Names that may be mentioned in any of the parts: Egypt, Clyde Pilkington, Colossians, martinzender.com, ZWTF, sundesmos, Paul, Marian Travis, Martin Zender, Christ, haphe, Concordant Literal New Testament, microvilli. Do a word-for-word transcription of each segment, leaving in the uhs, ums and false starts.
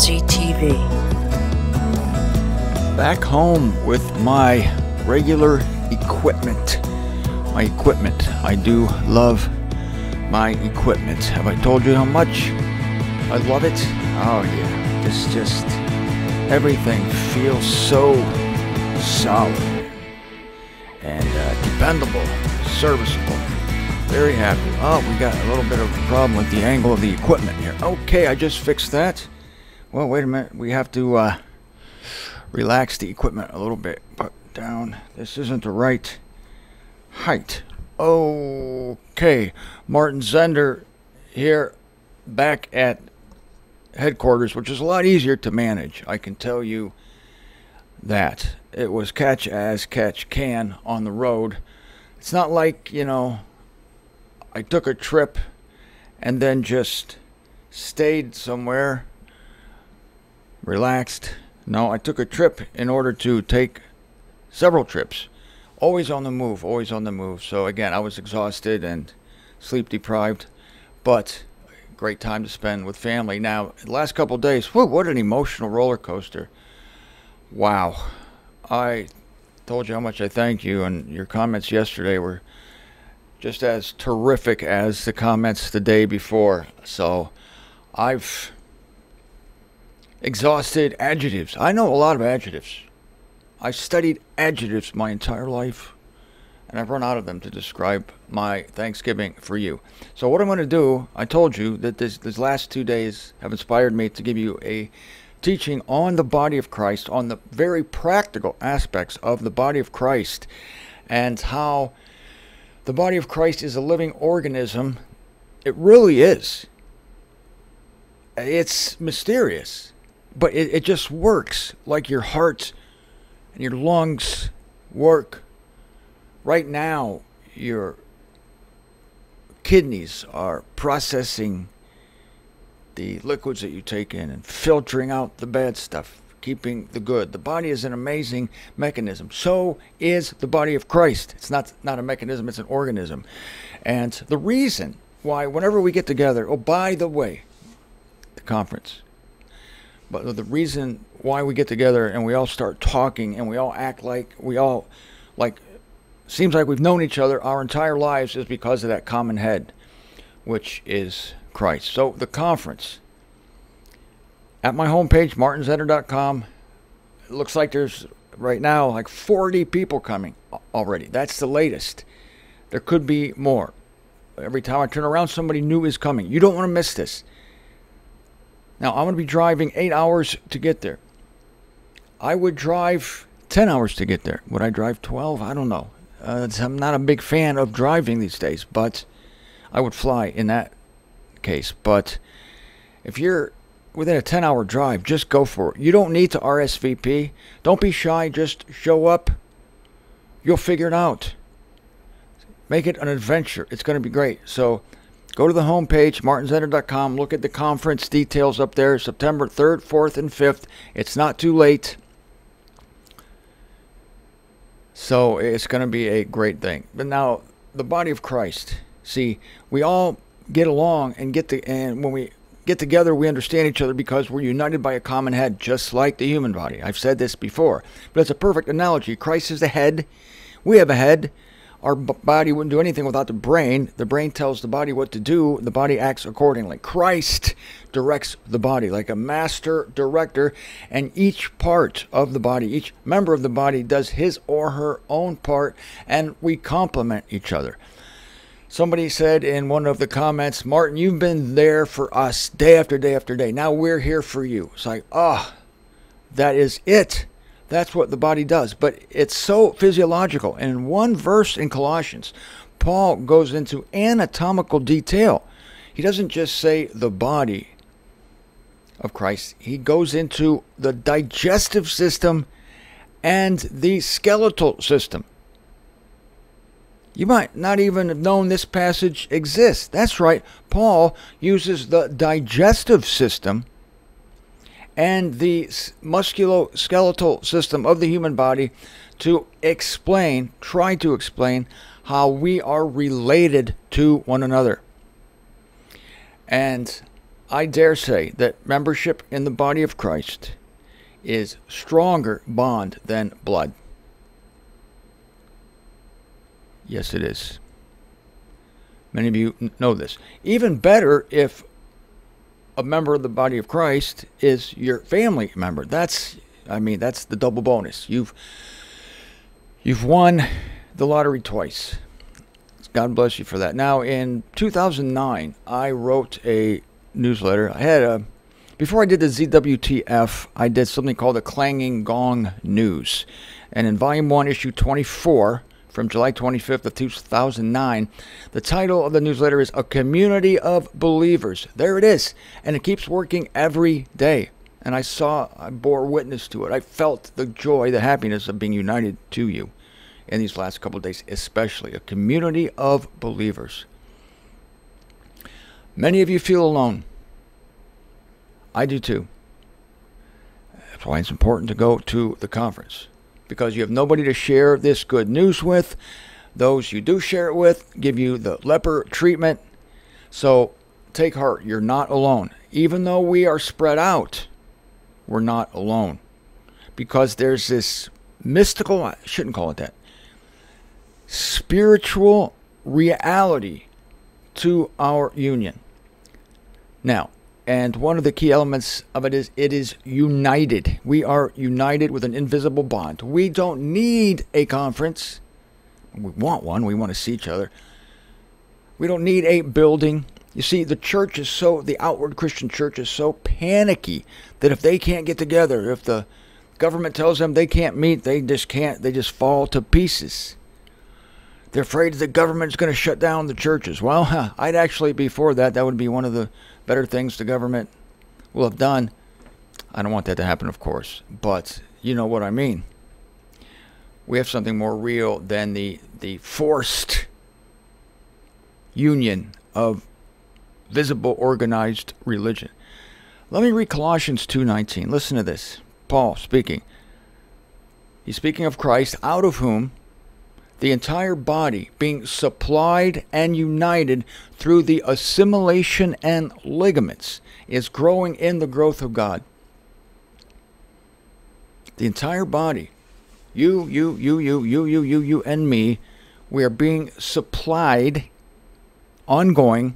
Z W T F. Back home with my regular equipment. My equipment. I do love my equipment. Have I told you how much I love it? Oh yeah, it's just everything feels so solid and uh, dependable, serviceable. Very happy. Oh, we got a little bit of a problem with the angle of the equipment here. Okay, I just fixed that. Well, wait a minute. We have to uh, relax the equipment a little bit. Put down. This isn't the right height. Okay. Martin Zender here back at headquarters, which is a lot easier to manage. I can tell you that. It was catch as catch can on the road. It's not like, you know, I took a trip and then just stayed somewhere, relaxed. No, I took a trip in order to take several trips. Always on the move, always on the move. So again, I was exhausted and sleep deprived, but great time to spend with family. Now, the last couple of days, whew, what an emotional roller coaster. Wow. I told you how much I thank you, and your comments yesterday were just as terrific as the comments the day before. So I've exhausted adjectives. I know a lot of adjectives. I've studied adjectives my entire life, and I've run out of them to describe my Thanksgiving for you. So what I'm going to do, I told you that this, these last two days have inspired me to give you a teaching on the body of Christ, on the very practical aspects of the body of Christ, and how the body of Christ is a living organism. It really is. It's mysterious, but it, it just works like your heart and your lungs work. Right now, your kidneys are processing the liquids that you take in and filtering out the bad stuff, keeping the good. The body is an amazing mechanism. So is the body of Christ. It's not not a mechanism, it's an organism. And the reason why whenever we get together, oh, by the way, the conference, but the reason why we get together and we all start talking and we all act like we all, like, seems like we've known each other our entire lives is because of that common head, which is Christ. So the conference, at my homepage, martin zender dot com, it looks like there's right now like forty people coming already. That's the latest. There could be more. Every time I turn around, somebody new is coming. You don't want to miss this. Now, I'm going to be driving eight hours to get there. I would drive ten hours to get there. Would I drive twelve? I don't know. Uh, I'm not a big fan of driving these days, but I would fly in that case. But if you're within a ten hour drive, just go for it. You don't need to R S V P. Don't be shy. Just show up. You'll figure it out. Make it an adventure. It's going to be great. So go to the homepage, martin zender dot com. Look at the conference details up there, September third, fourth, and fifth. It's not too late. So it's going to be a great thing. But now, the body of Christ. See, we all get along and get the, and when we get together, we understand each other because we're united by a common head, just like the human body. I've said this before, but it's a perfect analogy. Christ is the head. We have a head. Our body wouldn't do anything without the brain. The brain tells the body what to do. The body acts accordingly. Christ directs the body like a master director, and each part of the body, each member of the body does his or her own part, and we complement each other. Somebody said in one of the comments, Martin, you've been there for us day after day after day. Now we're here for you. It's like, ah, oh, that is it. That's what the body does. But it's so physiological. And in one verse in Colossians, Paul goes into anatomical detail. He doesn't just say the body of Christ. He goes into the digestive system and the skeletal system. You might not even have known this passage exists. That's right. Paul uses the digestive system and the musculoskeletal system of the human body to explain, try to explain, how we are related to one another. And I dare say that membership in the body of Christ is stronger bond than blood. Yes, it is. Many of you know this. Even better if a member of the body of Christ is your family member. That's, I mean, that's the double bonus. You've, you've won the lottery twice. God bless you for that. Now, in two thousand nine, I wrote a newsletter. I had a, before I did the Z W T F, I did something called the Clanging Gong News. And in Volume one, Issue twenty-four, from July twenty-fifth of two thousand nine, the title of the newsletter is A Community of Believers. There it is. And it keeps working every day. And I saw, I bore witness to it. I felt the joy, the happiness of being united to you in these last couple of days, especially a community of believers. Many of you feel alone. I do too. That's why it's important to go to the conference, because you have nobody to share this good news with. Those you do share it with give you the leper treatment. So take heart, you're not alone. Even though we are spread out, we're not alone, because there's this mystical, I shouldn't call it that, spiritual reality to our union now. And one of the key elements of it is it is united. We are united with an invisible bond. We don't need a conference. We want one. We want to see each other. We don't need a building. You see, the church is so, the outward Christian church is so panicky that if they can't get together, if the government tells them they can't meet, they just can't, they just fall to pieces. They're afraid the government's going to shut down the churches. Well, I'd actually be for that. That would be one of the better things the government will have done. I don't want that to happen, of course, but you know what I mean. We have something more real than the, the forced union of visible, organized religion. Let me read Colossians two nineteen. Listen to this. Paul speaking. He's speaking of Christ, out of whom the entire body being supplied and united through the assimilation and ligaments is growing in the growth of God. The entire body, you, you, you, you, you, you, you, you, and me, we are being supplied, ongoing,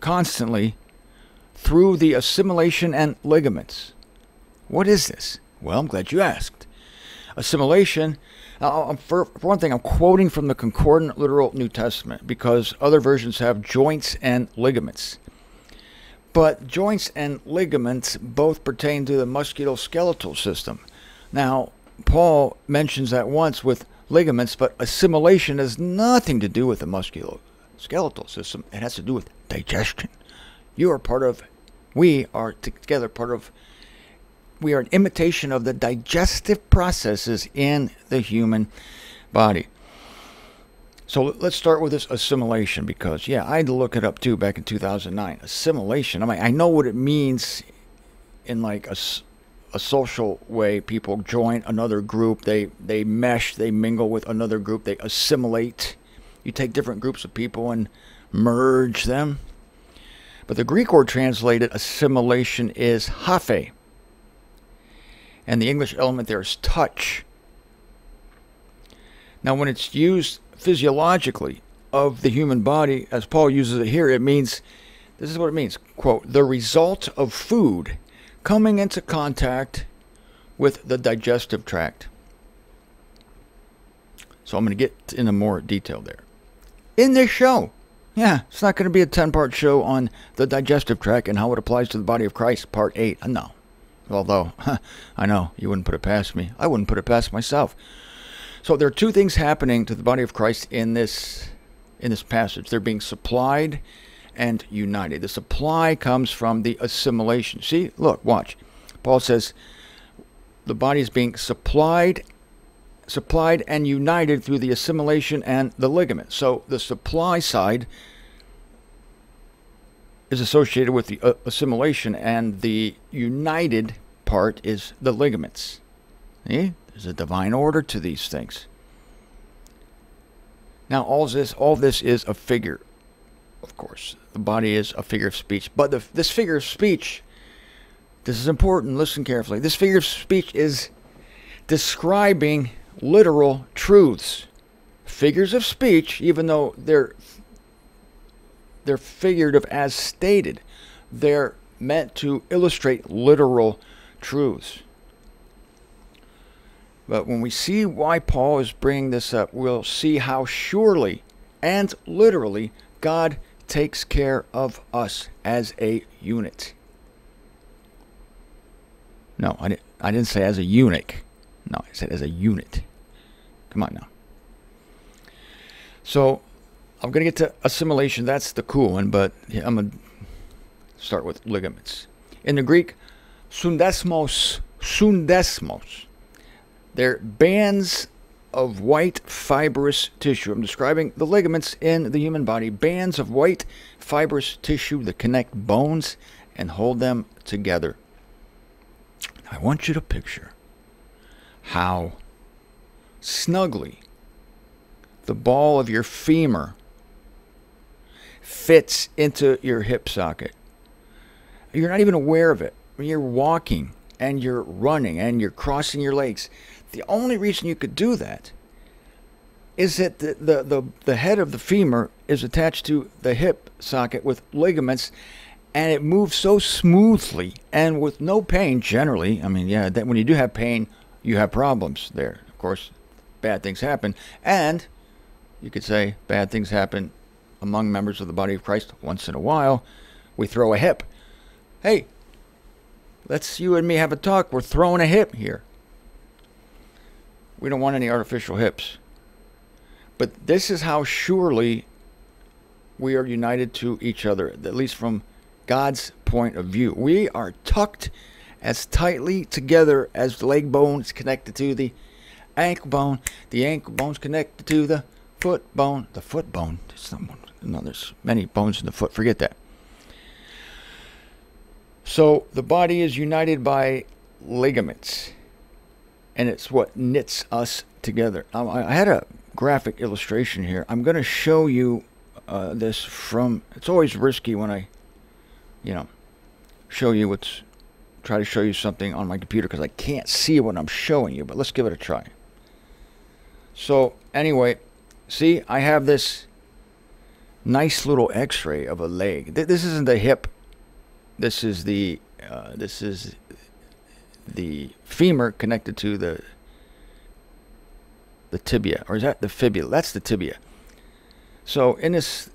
constantly, through the assimilation and ligaments. What is this? Well, I'm glad you asked. Assimilation. Now, for, for one thing, I'm quoting from the Concordant Literal New Testament, because other versions have joints and ligaments. But joints and ligaments both pertain to the musculoskeletal system. Now, Paul mentions that once with ligaments, but assimilation has nothing to do with the musculoskeletal system. It has to do with digestion. You are part of, we are together part of, we are an imitation of the digestive processes in the human body. So let's start with this assimilation, because, yeah, I had to look it up, too, back in two thousand nine. Assimilation. I mean, I know what it means in, like, a, a social way. People join another group. They, they mesh. They mingle with another group. They assimilate. You take different groups of people and merge them. But the Greek word translated assimilation is haphe. And the English element there is touch. Now, when it's used physiologically of the human body, as Paul uses it here, it means, this is what it means, quote, the result of food coming into contact with the digestive tract. So I'm going to get into more detail there in this show. Yeah, it's not going to be a ten-part show on the digestive tract and how it applies to the body of Christ, part eight. No. Although, huh, I know, you wouldn't put it past me. I wouldn't put it past myself. So there are two things happening to the body of Christ in this, in this passage. They're being supplied and united. The supply comes from the assimilation. See, look, watch. Paul says the body is being supplied, supplied and united through the assimilation and the ligament. So the supply side is associated with the assimilation, and the united part is the ligaments. See? There's a divine order to these things. Now all this all this is a figure of course. The body is a figure of speech. But the, this figure of speech, this is important, listen carefully. This figure of speech is describing literal truths. Figures of speech, even though they're, they're figurative as stated, they're meant to illustrate literal truths. But when we see why Paul is bringing this up, we'll see how surely and literally God takes care of us as a unit. No, I didn't, I didn't say as a eunuch. No, I said as a unit. Come on now. So I'm going to get to assimilation. That's the cool one, but I'm going to start with ligaments. In the Greek, sundesmos, sundesmos. They're bands of white fibrous tissue. I'm describing the ligaments in the human body. Bands of white fibrous tissue that connect bones and hold them together. I want you to picture how snugly the ball of your femur fits into your hip socket. You're not even aware of it. When you're walking and you're running and you're crossing your legs, the only reason you could do that is that the, the, the, the head of the femur is attached to the hip socket with ligaments, and it moves so smoothly and with no pain generally. I mean, yeah, that when you do have pain, you have problems there. Of course, bad things happen. And you could say bad things happen among members of the body of Christ once in a while. We throw a hip. Hey, let's you and me have a talk. We're throwing a hip here. We don't want any artificial hips. But this is how surely we are united to each other, at least from God's point of view. We are tucked as tightly together as the leg bone is connected to the ankle bone. The ankle bone is connected to the foot bone. The foot bone. There's, someone, no, there's many bones in the foot. Forget that. So the body is united by ligaments. And it's what knits us together. I had a graphic illustration here. I'm going to show you uh, this from... It's always risky when I, you know, show you what's... Try to show you something on my computer because I can't see what I'm showing you. But let's give it a try. So, anyway, see, I have this nice little x-ray of a leg. Th this isn't the hip. This is the... Uh, this is... the femur connected to the the tibia, or is that the fibula? That's the tibia. So in this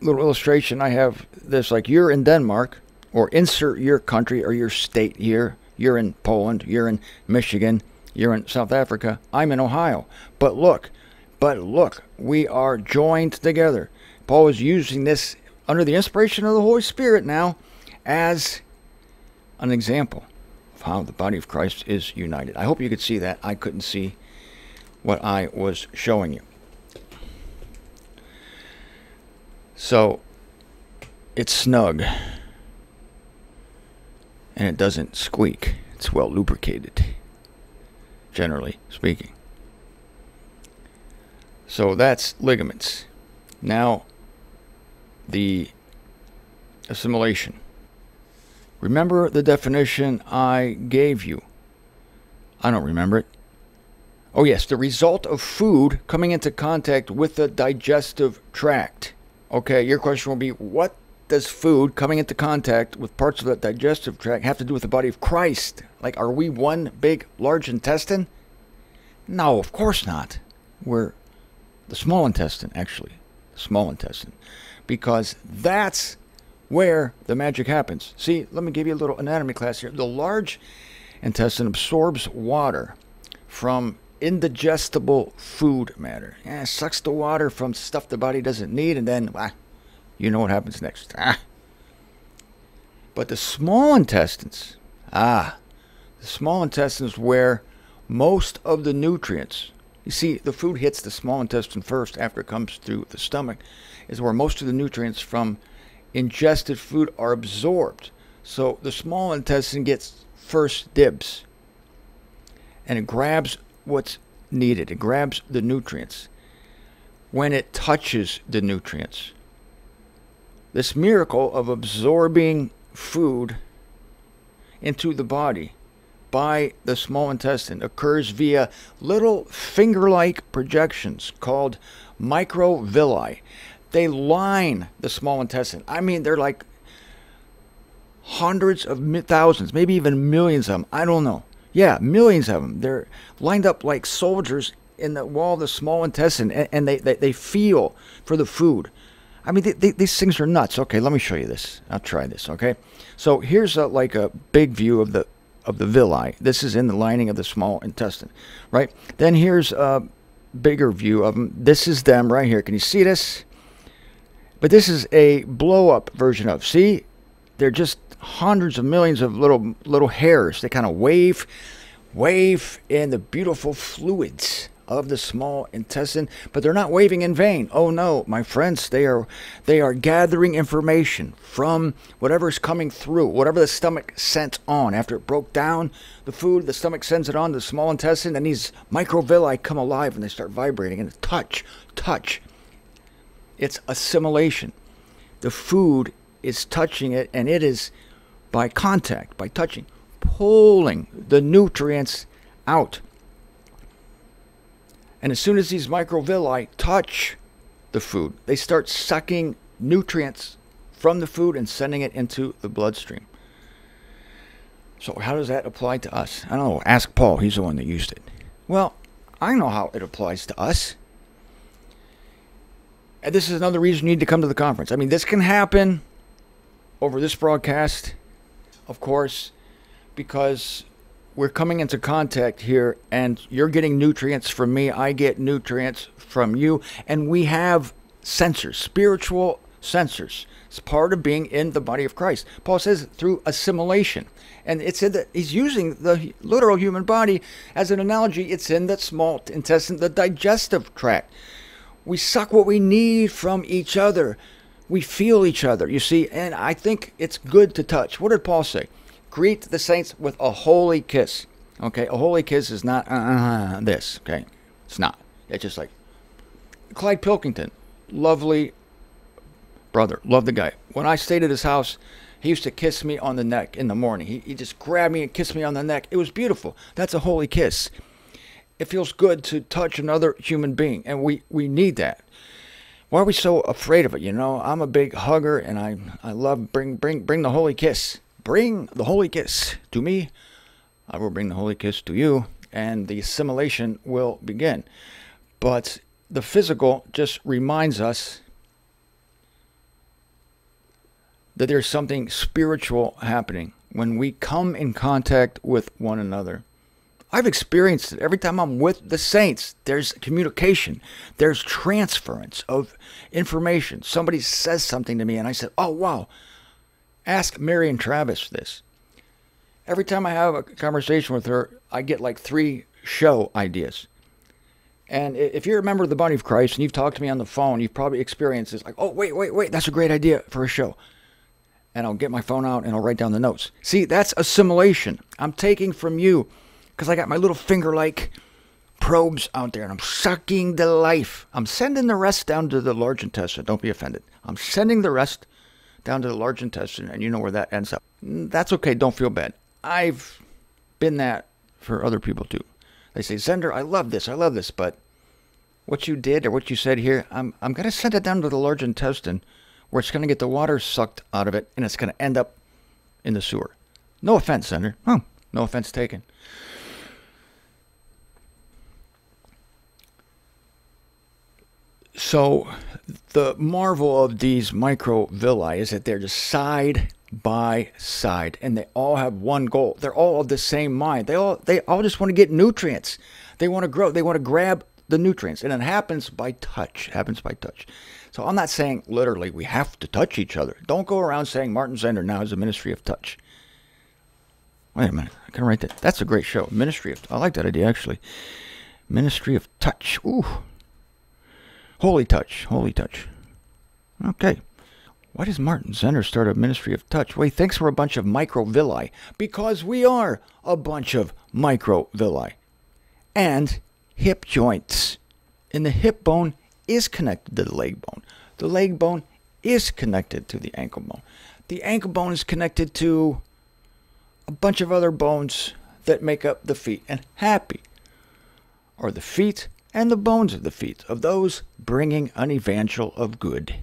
little illustration, I have this, like, you're in Denmark, or insert your country or your state here. You're in Poland, you're in Michigan, you're in South Africa, I'm in Ohio. But look, but look, we are joined together. Paul is using this under the inspiration of the Holy Spirit now as an example of how the body of Christ is united. I hope you could see that. I couldn't see what I was showing you. So it's snug and it doesn't squeak. It's well lubricated, generally speaking. So that's ligaments. Now the assimilation. Remember the definition I gave you? I don't remember it. Oh yes, the result of food coming into contact with the digestive tract. Okay, your question will be, what does food coming into contact with parts of the digestive tract have to do with the body of Christ? Like, are we one big, large intestine? No, of course not. We're the small intestine, actually. The small intestine. Because that's where the magic happens. See, let me give you a little anatomy class here. The large intestine absorbs water from indigestible food matter. Yeah, it sucks the water from stuff the body doesn't need, and then, ah, you know what happens next. Ah. But the small intestines, ah, the small intestine is where most of the nutrients, you see, the food hits the small intestine first after it comes through the stomach, is where most of the nutrients from ingested food are absorbed. So the small intestine gets first dibs, and it grabs what's needed. It grabs the nutrients when it touches the nutrients. this miracle of absorbing food into the body by the small intestine occurs via little finger-like projections called microvilli. They line the small intestine. I mean, they're like hundreds of thousands, maybe even millions of them. I don't know. Yeah, millions of them. They're lined up like soldiers in the wall of the small intestine, and, and they, they, they feel for the food. I mean, they, they, these things are nuts. Okay, let me show you this. I'll try this, okay? So here's a, like a big view of the of the villi. This is in the lining of the small intestine, right? Then here's a bigger view of them. This is them right here. Can you see this? But this is a blow-up version of, see? They're just hundreds of millions of little little hairs. They kind of wave, wave in the beautiful fluids of the small intestine, but they're not waving in vain. Oh no, my friends, they are they are gathering information from whatever's coming through, whatever the stomach sent on. After it broke down the food, the stomach sends it on to the small intestine, and these microvilli come alive and they start vibrating and touch, touch. It's assimilation. The food is touching it, and it is by contact, by touching, pulling the nutrients out. And as soon as these microvilli touch the food, they start sucking nutrients from the food and sending it into the bloodstream. So how does that apply to us? I don't know. Ask Paul. He's the one that used it. Well, I know how it applies to us. And this is another reason you need to come to the conference. I mean, this can happen over this broadcast, of course, because we're coming into contact here, and you're getting nutrients from me. I get nutrients from you, and we have sensors, spiritual sensors. It's part of being in the body of Christ. Paul says through assimilation, and it's in the, he's using the literal human body as an analogy. It's in the small intestine, the digestive tract. We suck what we need from each other. We feel each other, you see, and I think it's good to touch. What did Paul say? Greet the saints with a holy kiss. Okay, a holy kiss is not uh, this, okay? It's not. It's just like Clyde Pilkington, lovely brother, love the guy. When I stayed at his house, he used to kiss me on the neck in the morning. He, he just grabbed me and kissed me on the neck. It was beautiful. That's a holy kiss. It feels good to touch another human being, and we, we need that. Why are we so afraid of it? You know, I'm a big hugger, and I, I love bring, bring, bring the holy kiss. Bring the holy kiss to me. I will bring the holy kiss to you, and the assimilation will begin. But the physical just reminds us that there's something spiritual happening when we come in contact with one another. I've experienced it. Every time I'm with the saints, there's communication. There's transference of information. Somebody says something to me, and I said, oh, wow. Ask Marian Travis this. Every time I have a conversation with her, I get like three show ideas. And if you're a member of the body of Christ and you've talked to me on the phone, you've probably experienced this. Like, oh, wait, wait, wait. That's a great idea for a show. And I'll get my phone out, and I'll write down the notes. See, that's assimilation. I'm taking from you, because I got my little finger-like probes out there, and I'm sucking the life. I'm sending the rest down to the large intestine. Don't be offended. I'm sending the rest down to the large intestine, and you know where that ends up. That's okay. Don't feel bad. I've been that for other people, too. They say, Zender, I love this. I love this, but what you did or what you said here, I'm, I'm going to send it down to the large intestine, where it's going to get the water sucked out of it, and it's going to end up in the sewer. No offense, Zender. Oh, no offense taken. So the marvel of these microvilli is that they're just side by side, and they all have one goal. They're all of the same mind. They all they all just want to get nutrients. They want to grow. They want to grab the nutrients, and it happens by touch. It happens by touch. So I'm not saying literally we have to touch each other. Don't go around saying Martin Zender now is a ministry of touch. Wait a minute. I can write that. That's a great show. Ministry of. I like that idea actually. Ministry of touch. Ooh. Holy touch, holy touch. Okay. Why does Martin Zender start a ministry of touch? Well, he thinks we're a bunch of microvilli, because we are a bunch of microvilli. And hip joints. And the hip bone is connected to the leg bone. The leg bone is connected to the ankle bone. The ankle bone is connected to a bunch of other bones that make up the feet, and happy are the feet and the bones of the feet of those bringing an evangel of good